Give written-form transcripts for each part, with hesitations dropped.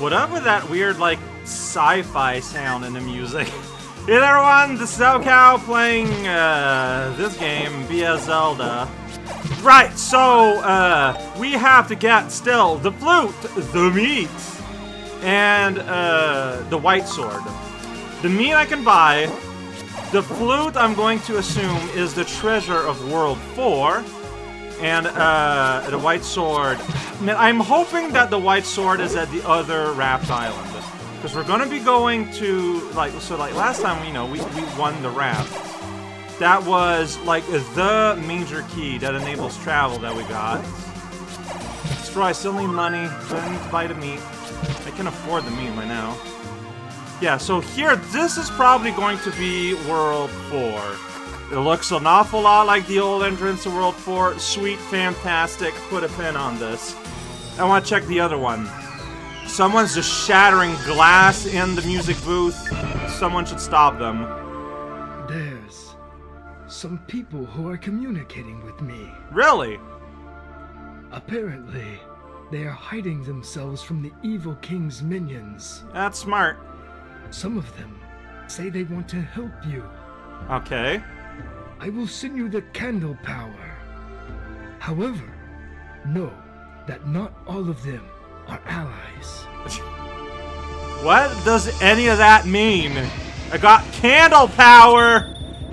What up with that weird, like, sci-fi sound in the music? Hey there, everyone! This is raocow playing, this game via Zelda. Right, so, we have to get, still, the flute, the meat, and, the white sword. The meat I can buy. The flute, I'm going to assume, is the treasure of World 4. And, the white sword. Man, I'm hoping that the white sword is at the other raft island. Because we're gonna be going to, like, so, like, last time, you know, we won the raft. That was, like, the major key that enables travel that we got. Destroy, I still need money. So I need to buy the meat. I can afford the meat right now. Yeah, so here, this is probably going to be World 4. It looks an awful lot like the old entrance to World 4. Sweet, fantastic. Put a pin on this. I wanna check the other one. Someone's just shattering glass in the music booth. Someone should stop them. There's some people who are communicating with me. Really? Apparently, they are hiding themselves from the evil king's minions. That's smart. Some of them say they want to help you. Okay. I will send you the candle power. However, know that not all of them our allies. What does any of that mean? I got candle power!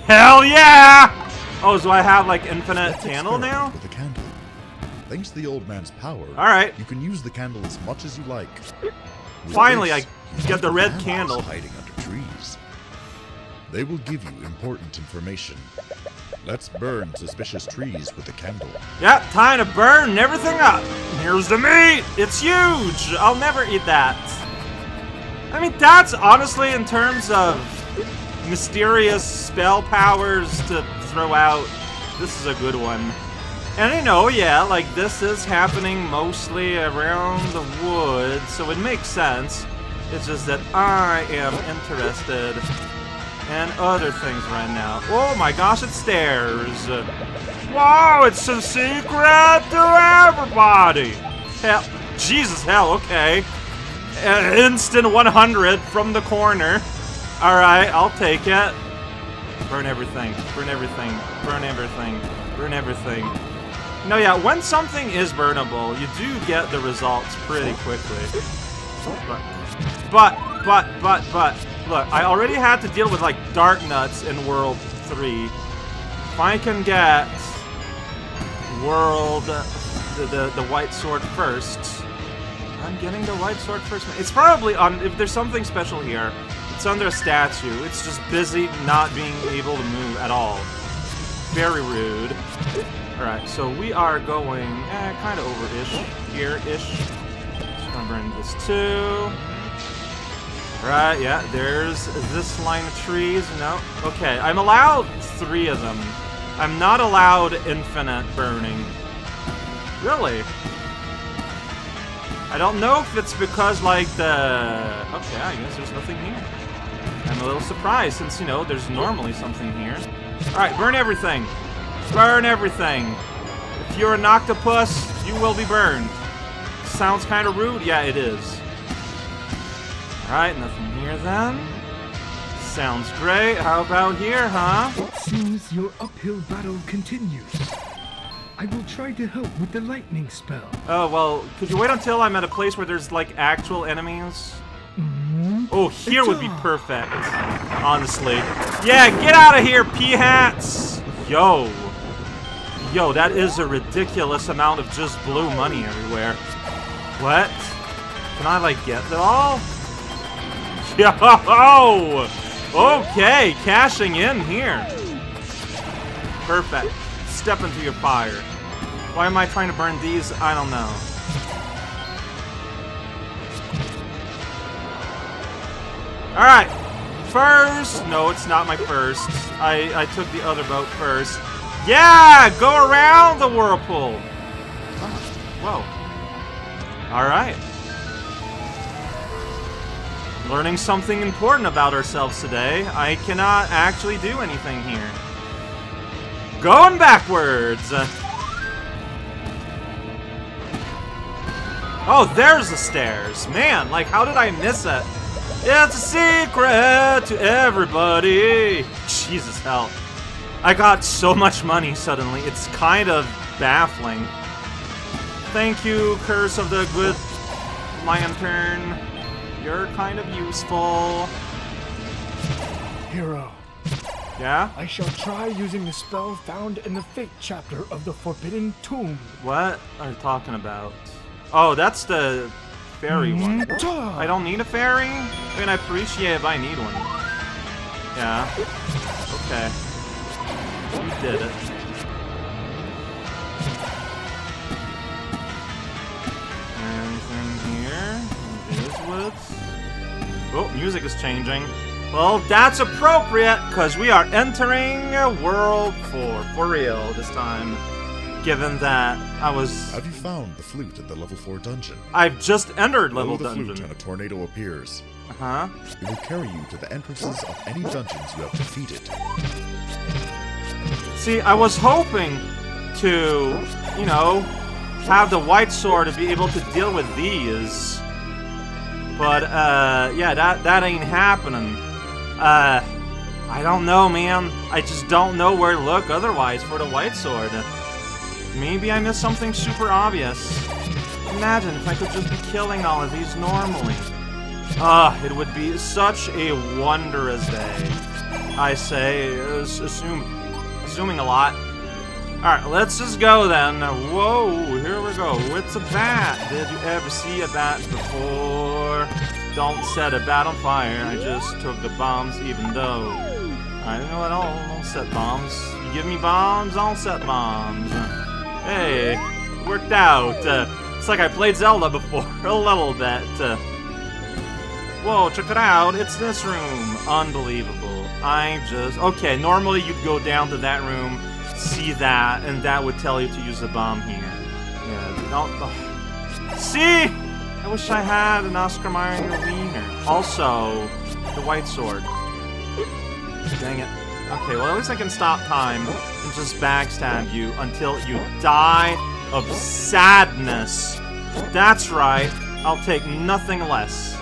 Hell yeah! Oh, so I have like infinite candle now? With the candle. Thanks to the old man's power, alright, you can use the candle as much as you like. Finally, I get the red candle. Hiding under trees. They will give you important information. Let's burn suspicious trees with a candle. Yep, time to burn everything up. Here's the meat. It's huge. I'll never eat that. I mean, that's honestly, in terms of mysterious spell powers to throw out, this is a good one. And I know, yeah, like this is happening mostly around the woods, so it makes sense. It's just that I am interested and other things right now. Oh my gosh, it's stairs. Whoa, it's a secret to everybody. Hell, Jesus, hell, okay. Instant 100 from the corner. All right, I'll take it. Burn everything, burn everything, burn everything, burn everything. No, yeah, when something is burnable, you do get the results pretty quickly. But. Look, I already had to deal with, like, Dark Nuts in World 3. If I can get World... the White Sword first. I'm getting the White Sword first. It's probably on... If there's something special here, it's under a statue. It's just busy not being able to move at all. Very rude. Alright, so we are going kind of over-ish. Here-ish. Just gonna burn this too. Right, yeah, there's this line of trees. No, okay, I'm allowed 3 of them. I'm not allowed infinite burning. Really? I don't know if it's because, like, the... Okay, I guess there's nothing here. I'm a little surprised since, you know, there's normally something here. Alright, burn everything. Burn everything. If you're an octopus, you will be burned. Sounds kind of rude. Yeah, it is. Alright, nothing here then. Sounds great. How about here, huh? It seems your uphill battle continues. I will try to help with the lightning spell. Oh, well, could you wait until I'm at a place where there's, like, actual enemies? Mm-hmm. Oh, here would be perfect. Honestly. Yeah, get out of here, p-hats! Yo. Yo, that is a ridiculous amount of just blue money everywhere. What? Can I, like, get it all? Yo! Okay, cashing in here. Perfect. Step into your fire. Why am I trying to burn these? I don't know. Alright. First. No, it's not my first. I took the other boat first. Yeah! Go around the whirlpool! Whoa. Alright. Learning something important about ourselves today. I cannot actually do anything here. Going backwards! Oh, there's the stairs. Man, like, how did I miss it? It's a secret to everybody. Jesus hell. I got so much money suddenly. It's kind of baffling. Thank you, Curse of the Good Lantern. You're kind of useful. Hero. Yeah? I shall try using the spell found in the fate chapter of the Forbidden Tomb. What are you talking about? Oh, that's the fairy one. I don't need a fairy? I mean, I appreciate if I need one. Yeah. Okay. You did it. Anything here? This woods. Oh, music is changing. Well, that's appropriate, because we are entering World 4, for real, this time. Given that I was... Have you found the flute in the level 4 dungeon? I've just entered level dungeon. Blow the flute and a tornado appears. Uh-huh. It will carry you to the entrances of any dungeons you have defeated. See, I was hoping to, you know, have the White Sword to be able to deal with these. But, yeah, that ain't happening. I don't know, man. I just don't know where to look otherwise for the White Sword. Maybe I missed something super obvious. Imagine if I could just be killing all of these normally. It would be such a wondrous day. I say, assuming a lot. Alright, let's just go then. Whoa, here we go. It's a bat. Did you ever see a bat before? Don't set a bat on fire. I just took the bombs even though I don't know at all. I'll set bombs. You give me bombs, I'll set bombs. Hey, worked out. It's like I played Zelda before, a little bit. Whoa, check it out. It's this room. Unbelievable. I just... Okay, normally you'd go down to that room, see that, and that would tell you to use the bomb here. Yeah, don't... Oh. See? I wish I had an Oscar Mayer wiener. Also, the White Sword. Dang it. Okay, well, at least I can stop time and just backstab you until you die of sadness. That's right. I'll take nothing less.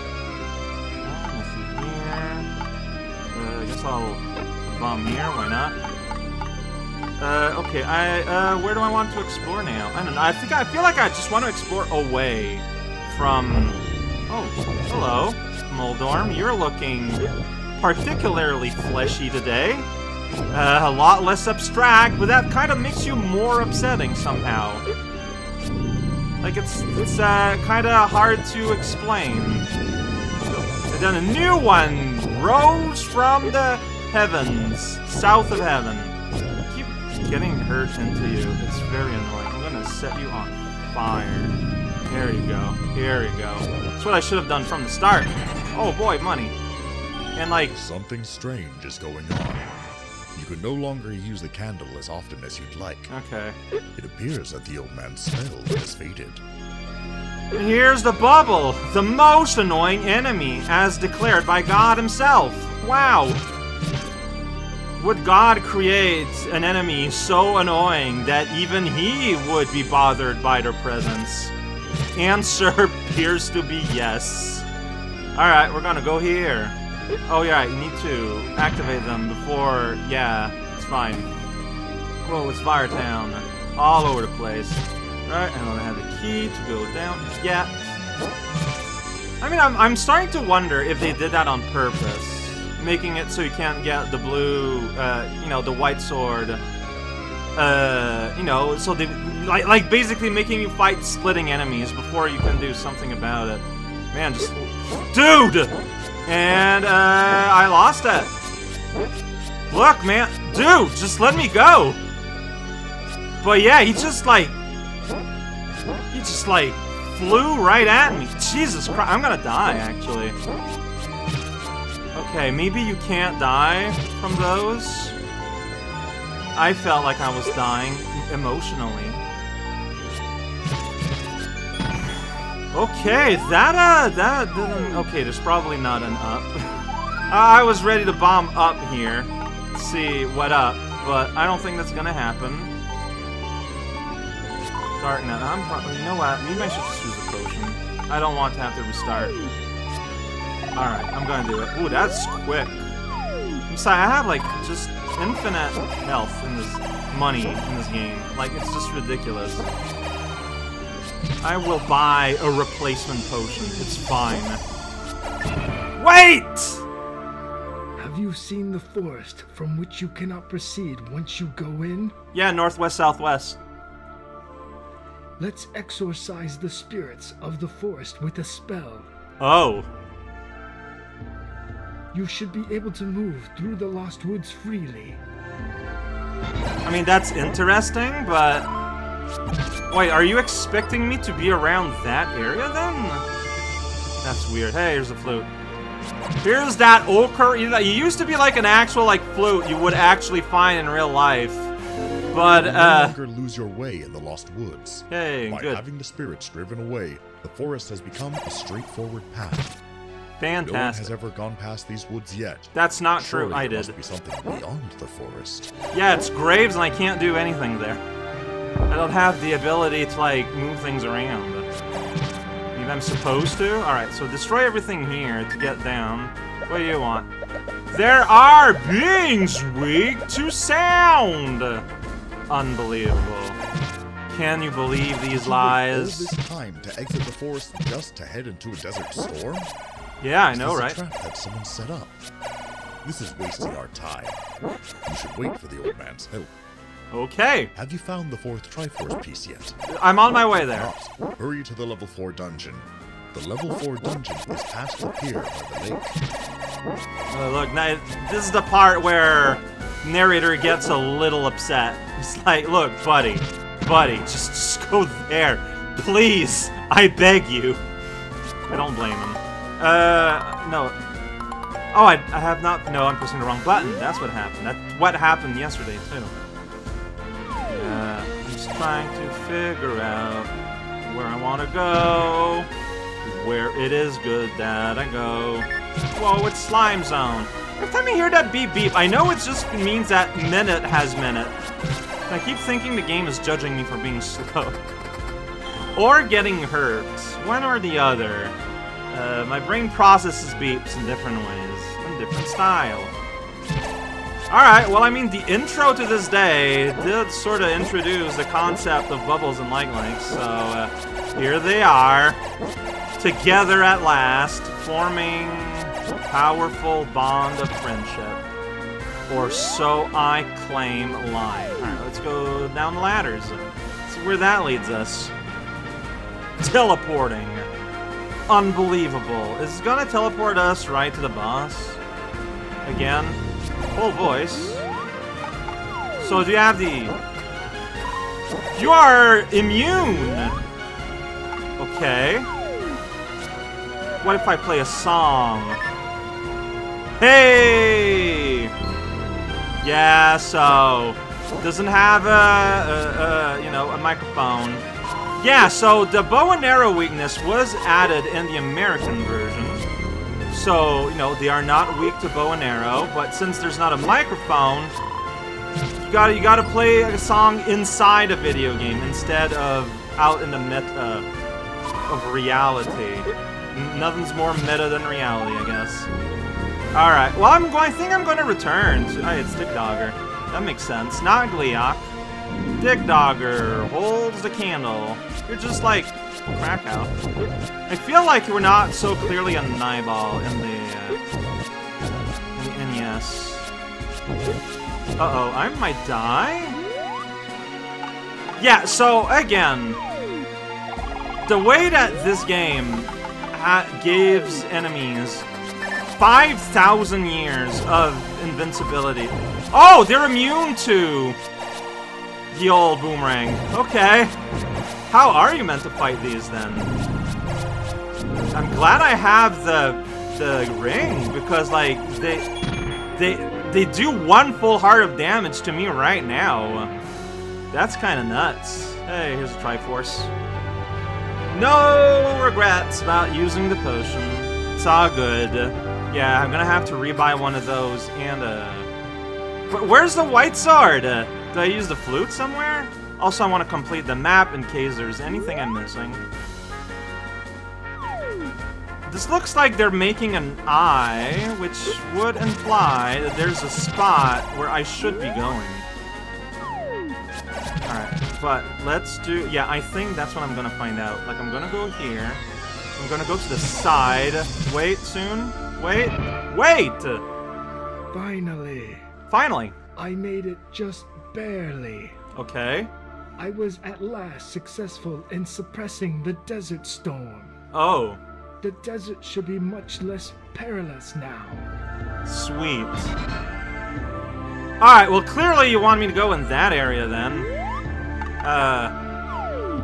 Nothing here. I guess I'll bomb here. Why not? Okay, where do I want to explore now? I don't know. I feel like I just want to explore away from... Oh, hello, Moldorm. You're looking particularly fleshy today. A lot less abstract, but that kind of makes you more upsetting somehow. Like, it's kind of hard to explain. And then a new one rose from the heavens, south of heaven. Getting hurt into you. It's very annoying. I'm gonna set you on fire. There you go. Here you go. That's what I should have done from the start. Oh boy, money. And like... Something strange is going on. You can no longer use the candle as often as you'd like. Okay. It appears that the old man's spell has faded. Here's the bubble! The most annoying enemy, as declared by God himself. Wow! Would God create an enemy so annoying that even he would be bothered by their presence? Answer appears to be yes. Alright, we're gonna go here. Oh yeah, you need to activate them before... Yeah, it's fine. Whoa, it's Firetown. All over the place. Alright, I don't have a key to go down. Yeah. I mean, I'm starting to wonder if they did that on purpose. Making it so you can't get the blue, you know, the White Sword, you know, so they, like basically making you fight splitting enemies before you can do something about it. Man, just, dude! And, I lost it. Look, man, dude, just let me go. But yeah, he just flew right at me. Jesus Christ, I'm gonna die, actually. Okay, maybe you can't die from those. I felt like I was dying emotionally. Okay, that didn't... Okay, there's probably not an up. I was ready to bomb up here. See what up, but I don't think that's gonna happen. Dark Nuts, you know what? Maybe I should just use a potion. I don't want to have to restart. Alright, I'm gonna do it. Ooh, that's quick. I'm sorry, I have like just infinite health in this money in this game. Like, it's just ridiculous. I will buy a replacement potion. It's fine. Wait! Have you seen the forest from which you cannot proceed once you go in? Yeah, northwest, southwest. Let's exorcise the spirits of the forest with a spell. Oh. You should be able to move through the Lost Woods freely. I mean, that's interesting, but... Wait, are you expecting me to be around that area, then? That's weird. Hey, here's the flute. Here's that ochre. It used to be like an actual, like, flute you would actually find in real life. But, You no longer lose your way in the Lost Woods. Hey, by good. Having the spirits driven away, the forest has become a straightforward path. Fantastic. No one has ever gone past these woods yet. That's not true, I did. Must be something beyond the forest. Yeah, it's graves and I can't do anything there. I don't have the ability to, like, move things around. Maybe I'm supposed to? Alright, so destroy everything here to get down. What do you want? There are beings weak to sound! Unbelievable. Can you believe these lies? All this time to exit the forest just to head into a desert storm? Yeah, I know, right? This is a trap that someone set up. This is wasting our time. You should wait for the old man's help. Okay. Have you found the fourth Triforce piece yet? I'm on my way there. Not. Hurry to the level 4 dungeon. The level 4 dungeon is past the pier by the lake. Look, now, this is the part where narrator gets a little upset. It's like, look, buddy, just go there. Please, I beg you. I don't blame him. No. Oh, I have not... No, I'm pressing the wrong button. That's what happened. That's what happened yesterday, too. I'm just trying to figure out where I want to go. Where it is good that I go. Whoa, it's Slime Zone. Every time I hear that beep beep, I know it just means that minute has minute. I keep thinking the game is judging me for being slow. Or getting hurt. One or the other. My brain processes beeps in different ways, in different style. Alright, well, I mean, the intro to this day did sort of introduce the concept of bubbles and light links, so here they are, together at last, forming a powerful bond of friendship, or so I claim lie. Alright, let's go down the ladders, see where that leads us. Teleporting. Unbelievable. It's gonna teleport us right to the boss. Again. Full voice. So do you have the... You are immune! Okay. What if I play a song? Hey! Yeah, so... Doesn't have a microphone. Yeah, so the bow and arrow weakness was added in the American version. So, you know, they are not weak to bow and arrow, but since there's not a microphone, you gotta play a song inside a video game instead of out in the meta of reality. Nothing's more meta than reality, I guess. Alright, well, I think I'm gonna return to... Hey, it's Dick Dogger. That makes sense. Not Gliok. Dig Dogger holds the candle. You're just like Raocow. I feel like we're not so clearly a Nibal in the NES. Uh-oh, I might die? Yeah, so again, the way that this game gives enemies 5,000 years of invincibility. Oh, they're immune to... The old boomerang. Okay. How are you meant to fight these then? I'm glad I have the ring because like they do one full heart of damage to me right now. That's kind of nuts. Hey, here's a Triforce. No regrets about using the potion. It's all good. Yeah, I'm gonna have to rebuy one of those and But where's the White Sword? Did I use the flute somewhere? Also, I want to complete the map in case there's anything I'm missing. This looks like they're making an eye, which would imply that there's a spot where I should be going. Alright, but let's do... Yeah, I think that's what I'm gonna find out. Like, I'm gonna go here. I'm gonna go to the side. Wait, soon. Wait. Wait! Finally. Finally. I made it just barely. Okay. I was at last successful in suppressing the desert storm. Oh. The desert should be much less perilous now. Sweet. Alright, well clearly you want me to go in that area then.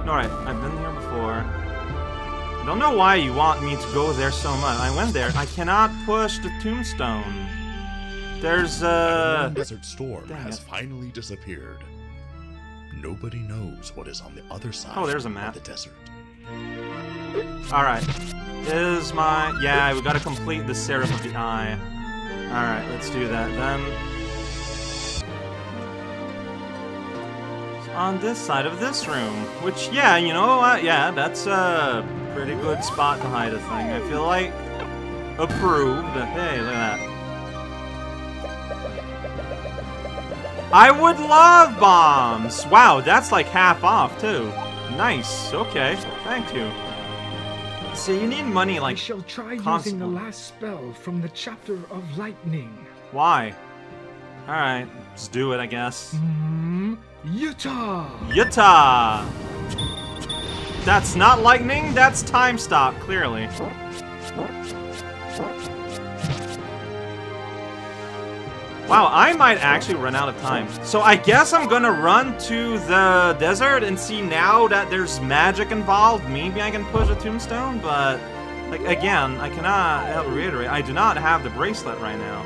Alright, I've been here before. I don't know why you want me to go there so much. I went there. I cannot push the tombstone. There's a... The desert storm has finally disappeared. Nobody knows what is on the other side of the desert. Alright. Is my... Yeah, we gotta complete the Seraph of the Eye. Alright, let's do that then. It's on this side of this room. Which, yeah, you know what? Yeah, that's a pretty good spot to hide a thing. I feel like... Approved. Hey, look at that. I would love bombs! Wow, that's like half off, too. Nice, okay, thank you. So you need money, like, I shall try using the last spell from the chapter of lightning. Why? Alright, let's do it, I guess. Utah! Utah! That's not lightning, that's time stop, clearly. Wow, I might actually run out of time. So I guess I'm gonna run to the desert and see now that there's magic involved. Maybe I can push a tombstone, but... Like, again, I cannot help reiterate, I do not have the bracelet right now.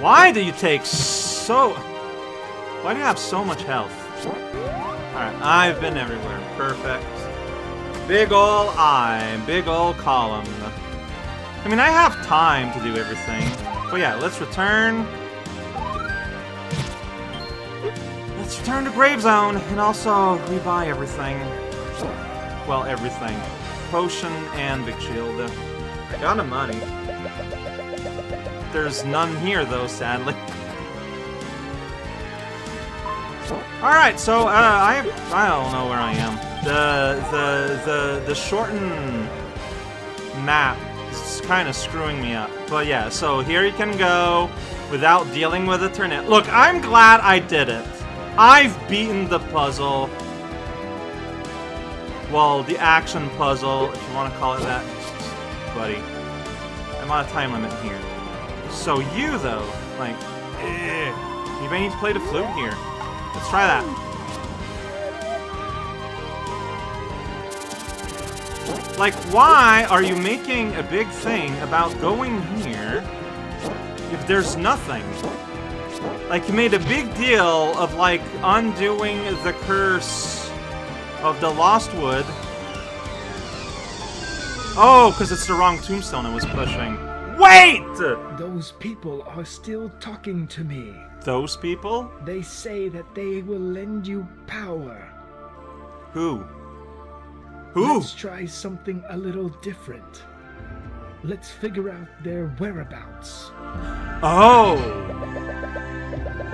Why do you take so... Why do you have so much health? Alright, I've been everywhere. Perfect. Big ol' eye. Big ol' column. I mean, I have time to do everything. But yeah, let's return. Let's return to Gravezone and also rebuy everything. Well, everything. Potion and Big Shield. I got the money. There's none here though, sadly. Alright, so I don't know where I am. The shortened map. It's kind of screwing me up. But yeah, so here you can go without dealing with a turnip. Look, I'm glad I did it. I've beaten the puzzle. Well, the action puzzle, if you want to call it that. Buddy, I'm on a time limit here. So you, though, like, you may need to play the flute here. Let's try that. Like, why are you making a big thing about going here if there's nothing? Like, you made a big deal of, like, undoing the curse of the Lost Wood. Oh, because it's the wrong tombstone I was pushing. Wait! Those people are still talking to me. Those people? They say that they will lend you power. Who? Who? Let's try something a little different. Let's figure out their whereabouts. Oh!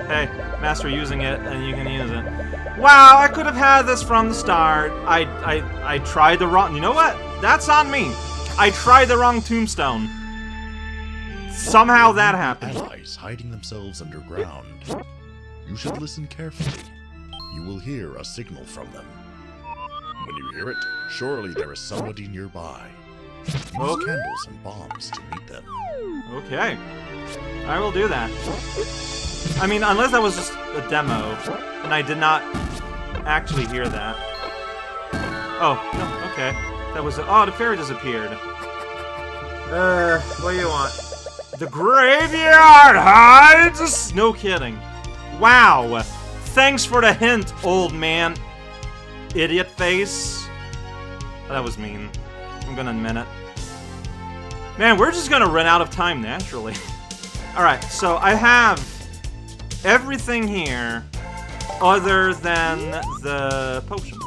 Hey, master using it, and you can use it. Wow, I could have had this from the start. I tried the wrong... You know what? That's on me. I tried the wrong tombstone. Somehow that happened. Allies hiding themselves underground. You should listen carefully. You will hear a signal from them. When you hear it, surely there is somebody nearby. Use candles and bombs to meet them. Okay. I will do that. I mean, unless that was just a demo, and I did not actually hear that. Oh, no, okay. That was... Oh, the fairy disappeared. What do you want? The graveyard hides! No kidding. Wow. Thanks for the hint, old man. Idiot face. That was mean. I'm gonna admit it. Man, we're just gonna run out of time naturally. Alright, so I have everything here other than the potion,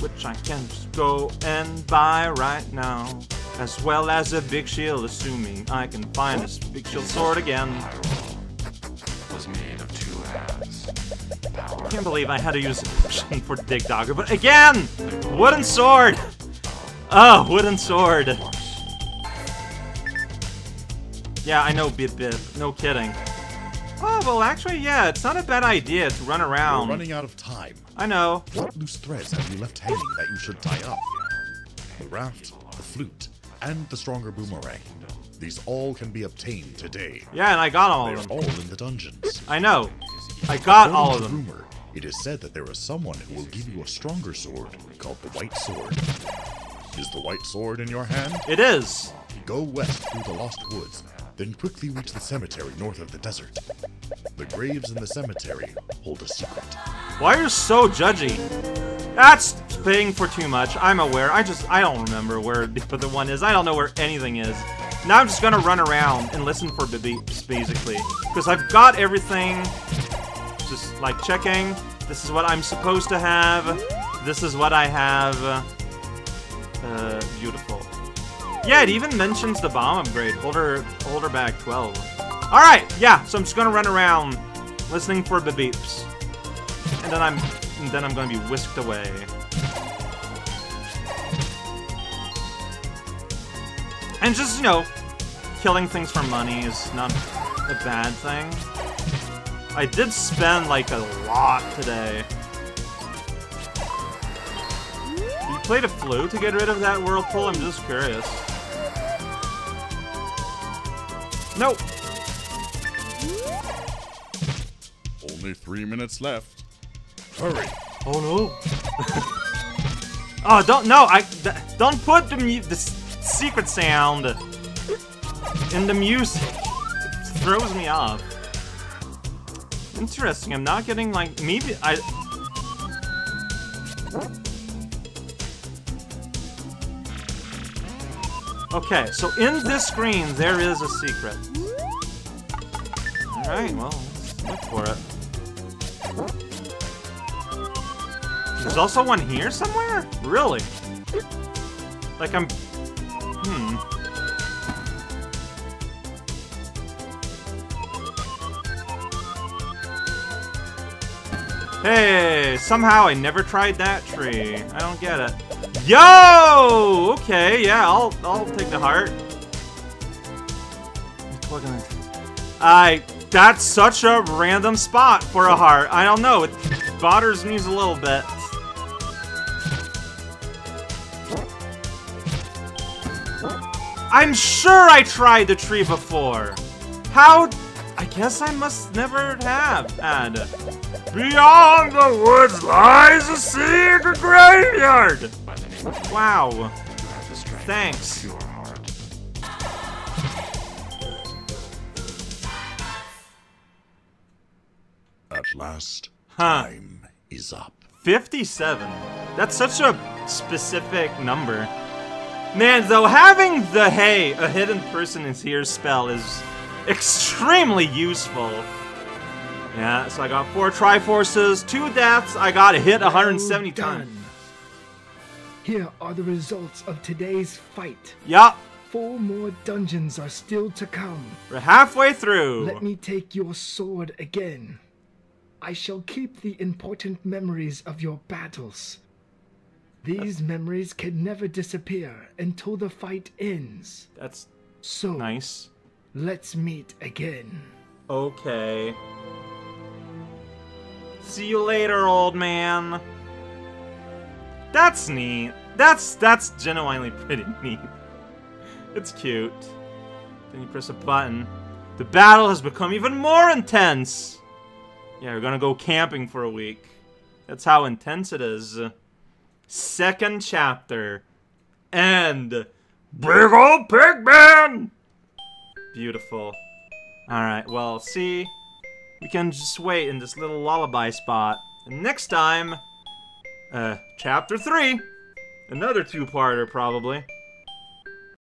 which I can just go and buy right now, as well as a big shield, assuming I can find this big shield sword again. I can't believe I had to use a potion for Dig Dogger, but again! Wooden sword! Oh, wooden sword! Yeah, I know, bit, no kidding. Oh, well, actually, yeah, it's not a bad idea to run around. We're running out of time. I know. What loose threads have you left hanging that you should tie up? The raft, the flute, and the stronger boomerang. These all can be obtained today. Yeah, and I got all of them. They're all in the dungeons. I know. I got all of them. Rumor, it is said that there is someone who will give you a stronger sword called the White Sword. Is the White Sword in your hand? It is. Go west through the Lost Woods, then quickly reach the cemetery north of the desert. The graves in the cemetery hold a secret. Why are you so judgy? That's paying for too much. I'm aware. I don't remember where the one is. I don't know where anything is. Now I'm just gonna run around and listen for beeps, basically. Because I've got everything. Just, like, checking. This is what I'm supposed to have. This is what I have. Beautiful. Yeah, it even mentions the bomb upgrade. Hold her back 12. Alright, yeah, so I'm just gonna run around listening for the beeps. And then I'm gonna be whisked away. And just, you know, killing things for money is not a bad thing. I did spend, like, a lot today. Did you play the flute to get rid of that whirlpool? I'm just curious. Nope. Only 3 minutes left. Hurry. Oh, no. Oh, don't, no, don't put the secret sound in the music. It throws me off. Interesting, I'm not getting, like, maybe I... Okay, so in this screen, there is a secret. Alright, well, let's look for it. There's also one here somewhere? Really? Like, I'm... Hey, somehow I never tried that tree. I don't get it. Yo! Okay, yeah, I'll take the heart. That's such a random spot for a heart. I don't know, it bothers me a little bit. I'm sure I tried the tree before. How? I guess I must never have had. Beyond the woods lies a secret graveyard! Wow. Thanks. At last, time is up. 57. That's such a specific number. Man, though, having the hey, a hidden person is here spell is extremely useful. Yeah, so I got 4 Triforces, 2 deaths, I got a hit 170 times. Here are the results of today's fight. Yup. 4 more dungeons are still to come. We're halfway through. Let me take your sword again. I shall keep the important memories of your battles. These memories can never disappear until the fight ends. That's so nice. Let's meet again. Okay. See you later, old man. That's neat. That's genuinely pretty neat. It's cute. Then you press a button. The battle has become even more intense. Yeah, we're gonna go camping for a week. That's how intense it is. Second chapter. And big old pig man. Beautiful. Alright, well, see? We can just wait in this little lullaby spot. And next time, Chapter 3. Another two-parter, probably.